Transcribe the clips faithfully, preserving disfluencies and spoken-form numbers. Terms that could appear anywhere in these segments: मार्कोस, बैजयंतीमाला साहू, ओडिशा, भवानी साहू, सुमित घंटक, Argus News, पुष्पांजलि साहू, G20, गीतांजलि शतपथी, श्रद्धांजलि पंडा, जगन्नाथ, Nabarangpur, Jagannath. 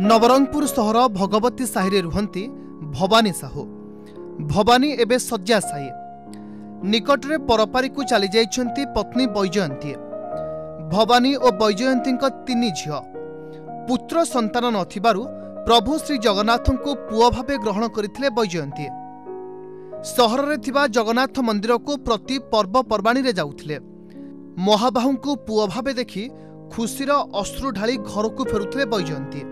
नवरंगपुर सहर भगवती साहिरे रुहंती भवानी साहू। भवानी एबे सज्जा साहि निकटरे परपारी को चली जाइछन्ती पत्नी बैजयंती। भवानी और बैजयंती तीन झियो पुत्र संतान नथिबारु प्रभु श्री जगन्नाथ को पुओ भाबे ग्रहण करिथिले। बैजयंती सहर रे थिबा जगन्नाथ मंदिर को प्रति पर्व पर्वाणी रे जाउथिले। महाबाहु को पुओ भाबे देखि खुशीर अश्रु ढाली घर को फेरुथिले। बैजयंती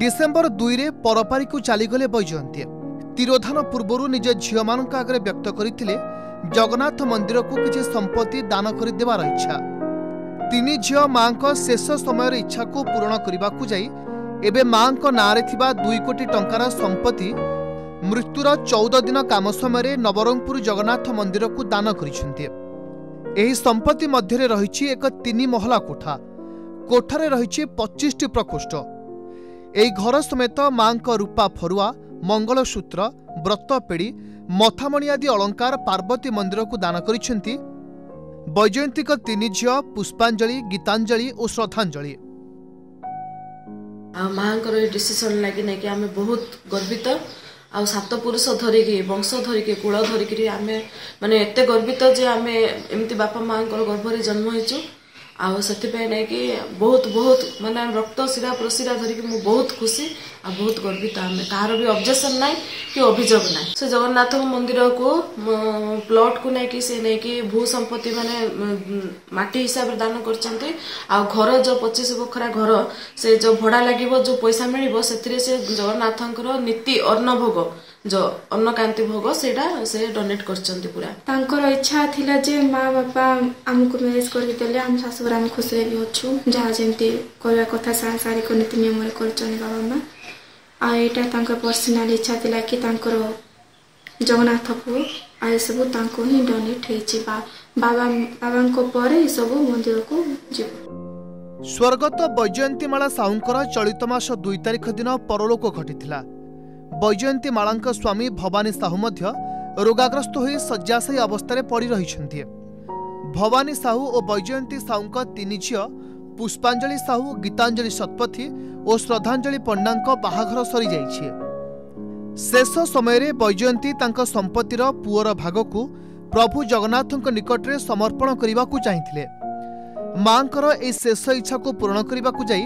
डिसेम्बर दुई रे परपारी को चलीगले। बैजयंती तिरोधान पूर्वर निज झिओ मान आगे व्यक्त करते जगन्नाथ मंदिर को किसी संपत्ति दान करदेवार इच्छा। तीन झिओ माँ शेष समय इच्छा को पूरण करने जाई एबे माँ ना दुई कोटी टंकार संपत्ति मृत्युर चौदह दिन काम समय नवरंगपुर जगन्नाथ मंदिर को दान कर। एही संपत्ति मध्य रही एक तीन महला कोठा। कोठारे रही पच्चीस टी प्रकोष्ठ। एही घर समेत माँ रूपा फरुआ मंगलसूत्र व्रत पेड़ी मथामणी आदि अलंकार पार्वती मंदिर को दान करिसेंती। बैजयंती का तीन झिओ पुष्पांजलि गीतांजलि और श्रद्धांजलि। माँ डिसीजन लगे कि आम बहुत गर्वित आ सात पुरुष धरिकी वंश धरिकी कूल धरिक आम मानने एत गर्वित जे आम एमती बापा माँ गर्भर जन्म होचु। आउ से नहीं कि बहुत बहुत मानने रक्त शिरा प्रशिरा धरिकी मुझे बहुत खुशी आ बहुत गर्वित। आम कहार भी ऑब्जेक्शन ना कि अभिजोग ना। से जगन्नाथ मंदिर को प्लॉट को नहीं कि से नहीं कि भू संपत्ति मानने माटी हिसाब से दान कर। जो पच्चीस बखरा घर से जो भड़ा लगे जो पैसा मिल से जगन्नाथ नीति अन्न भोग जो अन्नकांति भोग सेटा से डोनेट करछन्ती। पूरा तांकर इच्छा थिला जे माँ बापा आमको मैरेज करि देले हम सासुरा हम खुश रे भी होछु। जहा जेंती कोला कथा सांसारिक नीति नियम रे करछने बाबा माँ। आ एटा तांकर पर्सनल इच्छा थिला कि तांकर जगन्नाथ को आ सब तांको ही डोनेट हेछि। बा बाबा बाबा को परे सब मंदिर को जीव। स्वर्गत बैजयंतीमाला साहूंकर चलित मास दुई तारिख दिन परलोक घटिथिला। बैजयंती मालांक स्वामी भवानी साहू मध्य रोगाग्रस्त हो शय्याशायी अवस्था में पड़ रही। भवानी साहू और बैजयंती साहू तीन झिओ पुष्पांजलि साहू गीतांजलि शतपथी और श्रद्धांजलि पंडा बाहाघर सरी जाइछि। शेष समय बैजयंती संपत्तिर पुअर भाग को प्रभु जगन्नाथ निकट में समर्पण करने को चाहते। माँर यह शेष इच्छा को पूरण करने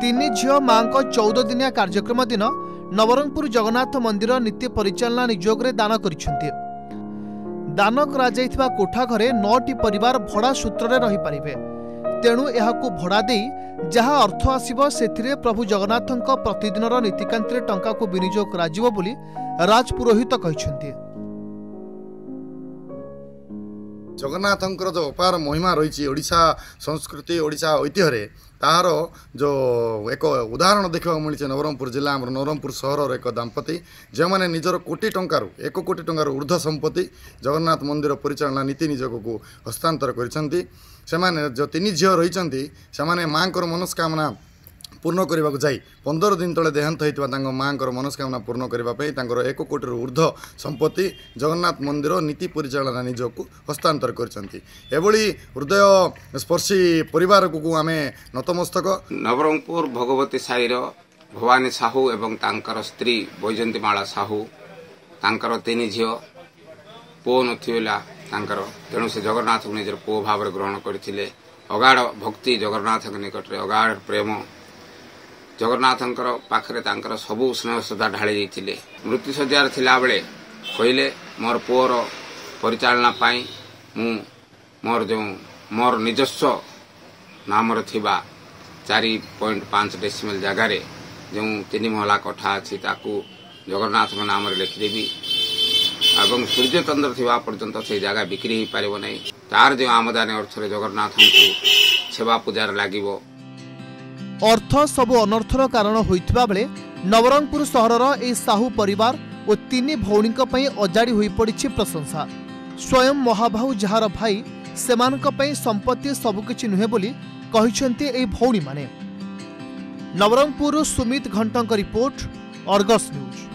तीन झिओ माँ चौदह दिनिया कार्यक्रम दिन नवरंगपुर जगन्नाथ मंदिर नीति परिचालना निजोग रे दान करिसेंती। दान करा जायथिबा कोठा घरे नौटी परिवार भड़ा सूत्र रे रही परिबे। तेणु एहाकु भड़ा देई जहा अर्थ आसीबो सेथिरे प्रभु जगन्नाथक प्रतिदिनर नीतिकांतरे टंका को विनियोग करा जिवो बोली राजपुरोहित कहिसेंती। जगन्नाथक जो अपार महिमा रही ओडिशा संस्कृति ओडिशा ऐतिह्य तार जो एक उदाहरण देखा मिली नवरंगपुर जिला आम नवरंगपुर सहर एक दंपति जो मैंने निजर कोटी टंकार एक कोटी टंकार ऊर्ध्व संपत्ति जगन्नाथ मंदिर परिचालना नीति निजोग को हस्तांतर करीन झील रही से माँ मनस्कामना पूर्ण करने जाई पंदर दिन तले देहांत होता माँ मनस्कामना पूर्ण करने एक कोटी ऊर्ध्व संपत्ति जगन्नाथ मंदिर नीति परिचालना निजोग को हस्तांतर करछन्ति। एभली हृदय स्पर्शी परिवार को आम नतमस्तक नवरंगपुर भगवती साईर भवानी साहू एवं तांकर स्त्री बैजयंतीमाला साहू तांकर तीन झिओ पो नथिला तांकर तेणु से जगन्नाथ को निजर पो भाव ग्रहण करथिले। अगाढ़ भक्ति जगन्नाथ निकट अगाढ़ प्रेम जगन्नाथंकर पाखरे तांकर सबु स्नेह श्रद्धा ढाली जाइथिले। मृत्यु शय्यार थिला बेले कहिले मोर पुअर परिचालना पाई मु मोर जो मोर निजस्व नाम थिबा चारि पॉइंट पांच डेसिमल जगार जो तीन महला कोठा अछि ताकू जगन्नाथ नाम लिखिदेवी एवं सूर्य चंद्र थिबा पर्यंत से जगह बिक्री हो पारिबो नै। तार जो आमदानी अर्थरे जगन्नाथ को सेवा पूजार लागिबो। अर्थ सबु अनर्थर कारण होइतबा बेले नवरंगपुर सहरर ए साहू परिवार और तीन भौणीक पई अजाड़ी होई पड़िछि प्रशंसा। स्वयं महाभाऊ जहार भाई सेमानक पई संपत्ति सबकिछि नुहे बोली कहिसेंती ए भौणी माने। Nabarangpur सुमित घंटक report, Argus news.